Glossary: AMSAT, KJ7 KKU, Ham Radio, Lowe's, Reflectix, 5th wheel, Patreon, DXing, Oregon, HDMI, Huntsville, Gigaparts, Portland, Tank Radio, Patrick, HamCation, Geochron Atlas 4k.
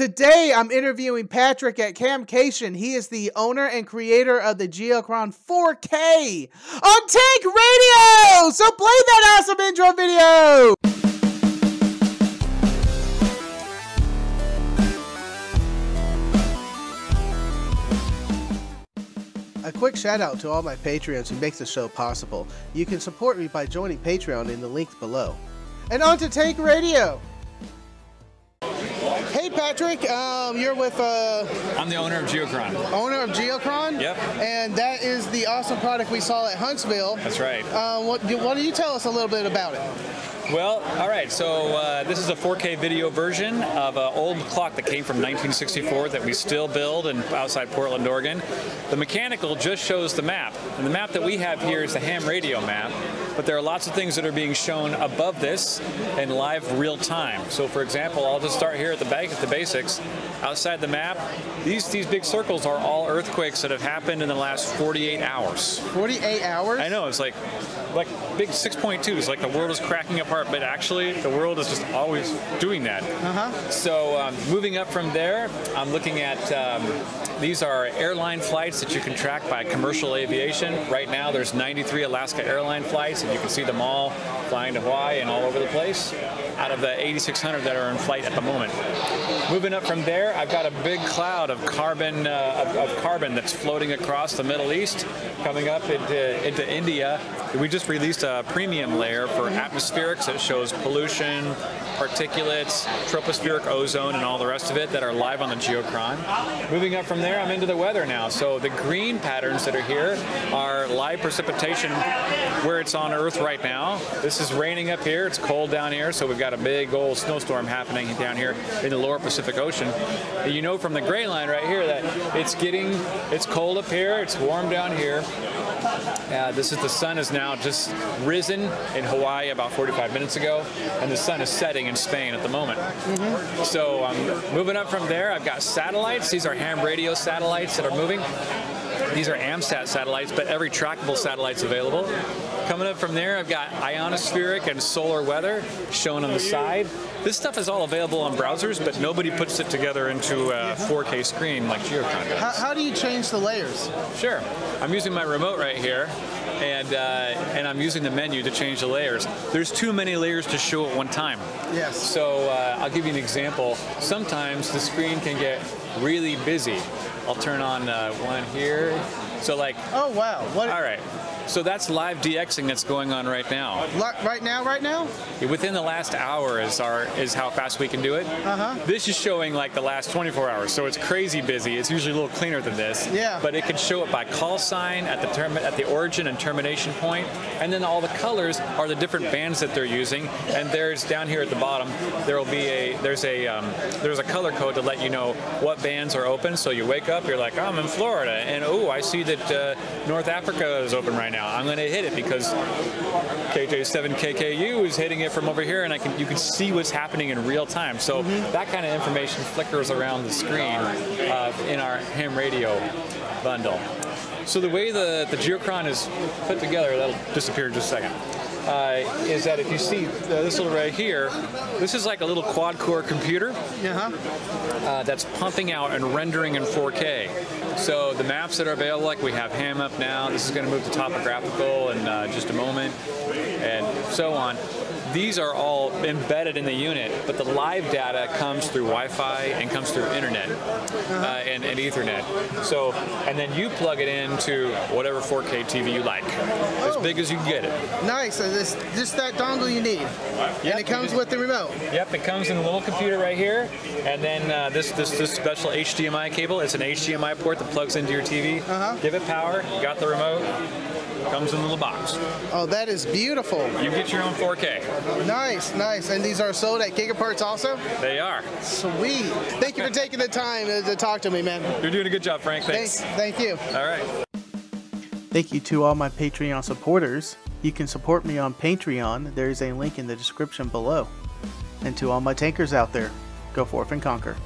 Today, I'm interviewing Patrick at HamCation. He is the owner and creator of the Geochron 4K on Tank Radio! So play that awesome intro video! A quick shout out to all my Patreons who make the show possible. You can support me by joining Patreon in the link below. And on to Tank Radio! Hey Patrick, you're with... I'm the owner of Geochron. Owner of Geochron? Yep. And that is the awesome product we saw at Huntsville. That's right. Why don't you tell us a little bit about it? Well, all right, so this is a 4K video version of an old clock that came from 1964 that we still build outside Portland, Oregon. The mechanical just shows the map, and the map that we have here is the Ham Radio map, but there are lots of things that are being shown above this in live real time. So, for example, I'll just start here at the basics. Outside the map, these big circles are all earthquakes that have happened in the last 48 hours. 48 hours? I know, it's like big 6.2s, like the world is cracking apart. But actually, the world is just always doing that. Uh-huh. So moving up from there, I'm looking at these are airline flights that you can track by commercial aviation. Right now, there's 93 Alaska airline flights, and you can see them all flying to Hawaii and all over the place, out of the 8,600 that are in flight at the moment. Moving up from there, I've got a big cloud of carbon carbon that's floating across the Middle East, coming up into India. We just released a premium layer for atmospherics that shows pollution, particulates, tropospheric ozone, and all the rest of it that are live on the Geochron. Moving up from there, I'm into the weather now. So the green patterns that are here are live precipitation where it's on Earth right now. This is raining up here. It's cold down here, so we've got a big old snowstorm happening down here in the lower Pacific Ocean. And you know from the gray line right here that it's cold up here, it's warm down here. This is the sun is now just risen in Hawaii about 45 minutes ago, and the sun is setting in Spain at the moment. Mm-hmm. So moving up from there, I've got satellites. These are ham radio satellites that are moving. These are AMSAT satellites, but every trackable satellite's available. Coming up from there, I've got ionospheric and solar weather shown on the side. This stuff is all available on browsers, but nobody puts it together into a 4K screen like Geochron does. How do you change the layers? Sure. I'm using my remote right here, and I'm using the menu to change the layers. There's too many layers to show at one time. Yes. So I'll give you an example. Sometimes the screen can get really busy. I'll turn on one here. So like... Oh, wow. What? All right. So that's live DXing that's going on right now. Right now? Within the last hour is how fast we can do it. Uh-huh. This is showing like the last 24 hours, so it's crazy busy. It's usually a little cleaner than this. Yeah. But it can show it by call sign at the origin and termination point, and then all the colors are the different bands that they're using. And there's down here at the bottom there's a color code to let you know what bands are open. So you wake up, you're like, oh, I'm in Florida, and oh, I see that North Africa is open right now. I'm going to hit it because KJ7 KKU is hitting it from over here, and you can see what's happening in real time. So that kind of information flickers around the screen in our ham radio bundle. So the way the Geochron is put together, that'll disappear in just a second. Is that if you see this little right here, this is like a little quad-core computer that's pumping out and rendering in 4K. So the maps that are available, like we have Ham up now, this is going to move to topographical in just a moment, and so on. These are all embedded in the unit, but the live data comes through Wi-Fi and comes through internet and Ethernet. So, and then you plug it into whatever 4K TV you like, as big as you can get it. Nice. So this just that dongle you need, and it comes with the remote. Yep, it comes in a little computer right here, and then this special HDMI cable. It's an HDMI port that plugs into your TV. Give it power. Got the remote. Comes in a little box. Oh, that is beautiful. You get your own 4K. Nice, nice. And these are sold at Gigaparts also? They are. Sweet. Thank you for taking the time to talk to me, man. You're doing a good job, Frank. Thanks. Thank you. All right. Thank you to all my Patreon supporters. You can support me on Patreon. There is a link in the description below. And to all my tankers out there, go forth and conquer.